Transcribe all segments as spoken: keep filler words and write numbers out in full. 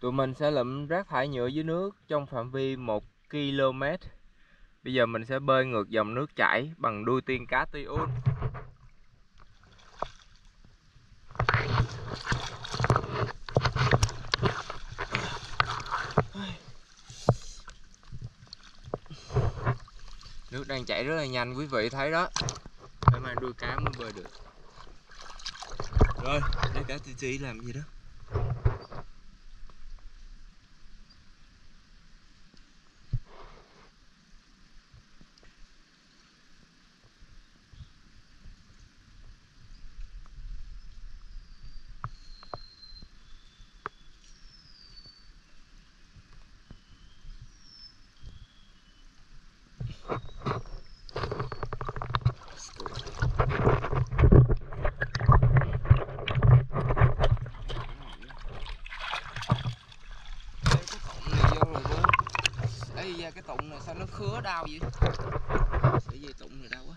Tụi mình sẽ lượm rác thải nhựa dưới nước trong phạm vi một ki lô mét. Bây giờ mình sẽ bơi ngược dòng nước chảy bằng đuôi tiên cá Tiun. Nước đang chảy rất là nhanh, quý vị thấy đó. Phải mang đuôi cá mới bơi được. Rồi, để cá tí tí làm gì đó. Cái tụng này sao nó khứa đau vậy? Sợi dây tụng này đau quá.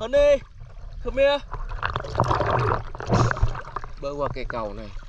Honey, come here. Bơi qua cây cầu này.